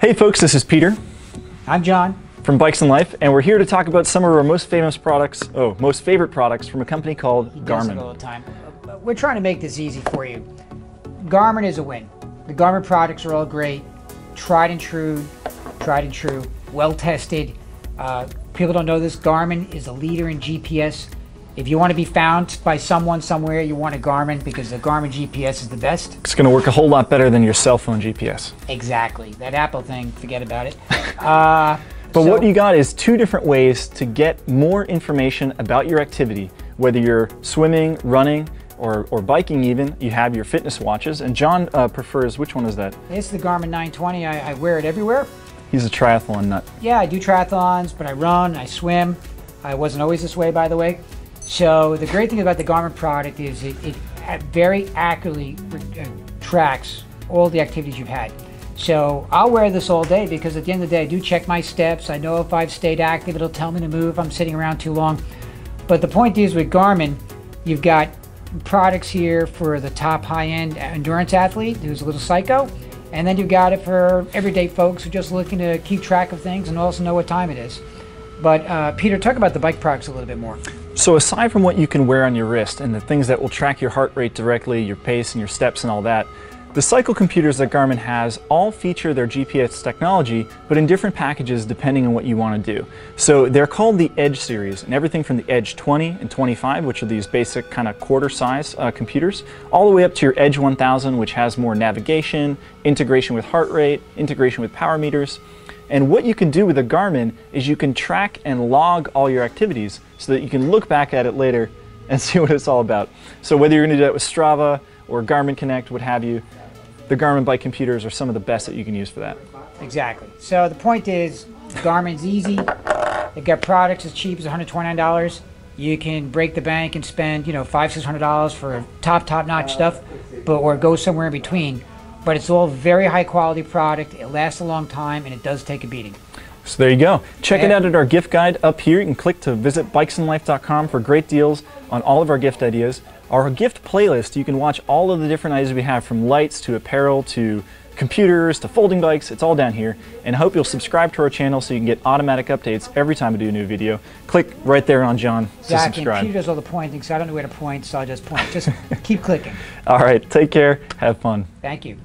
Hey folks, this is Peter. I'm John. From Bikes and Life, and we're here to talk about some of our most favorite products from a company called Garmin. All the time. We're trying to make this easy for you. Garmin is a win. The Garmin products are all great, tried and true, well tested. People don't know this, Garmin is a leader in GPS. If you want to be found by someone somewhere, you want a Garmin because the Garmin GPS is the best. It's going to work a whole lot better than your cell phone GPS. Exactly. That Apple thing, forget about it. But what you got is two different ways to get more information about your activity, whether you're swimming, running, or biking even. You have your fitness watches, and John prefers, which one is that? It's the Garmin 920. I wear it everywhere. He's a triathlon nut. Yeah, I do triathlons, but I run, I swim. I wasn't always this way, by the way. So the great thing about the Garmin product is it very accurately tracks all the activities you've had. So I'll wear this all day because at the end of the day, I do check my steps. I know if I've stayed active, it'll tell me to move if I'm sitting around too long. But the point is with Garmin, you've got products here for the top high-end endurance athlete who's a little psycho. And then you've got it for everyday folks who are just looking to keep track of things and also know what time it is. But Peter, talk about the bike products a little bit more. So aside from what you can wear on your wrist and the things that will track your heart rate directly, your pace and your steps and all that, the cycle computers that Garmin has all feature their GPS technology, but in different packages depending on what you want to do. So they're called the Edge series, and everything from the Edge 20 and 25, which are these basic kind of quarter-size computers, all the way up to your Edge 1000, which has more navigation, integration with heart rate, integration with power meters. And what you can do with a Garmin is you can track and log all your activities so that you can look back at it later and see what it's all about. So whether you're going to do that with Strava or Garmin Connect, what have you, the Garmin bike computers are some of the best that you can use for that. Exactly. So the point is, Garmin's easy. They've got products as cheap as $129. You can break the bank and spend, you know, $500–600 for top-notch stuff, or go somewhere in between. But it's all very high-quality product. It lasts a long time, and it does take a beating. So there you go. Check it out at our gift guide up here. You can click to visit bikesandlife.com for great deals on all of our gift ideas. Our gift playlist, you can watch all of the different ideas we have, from lights to apparel to computers to folding bikes. It's all down here. And I hope you'll subscribe to our channel so you can get automatic updates every time we do a new video. Click right there on John to subscribe. Peter does all the pointing, so I don't know where to point, so I'll just point. Just keep clicking. All right. Take care. Have fun. Thank you.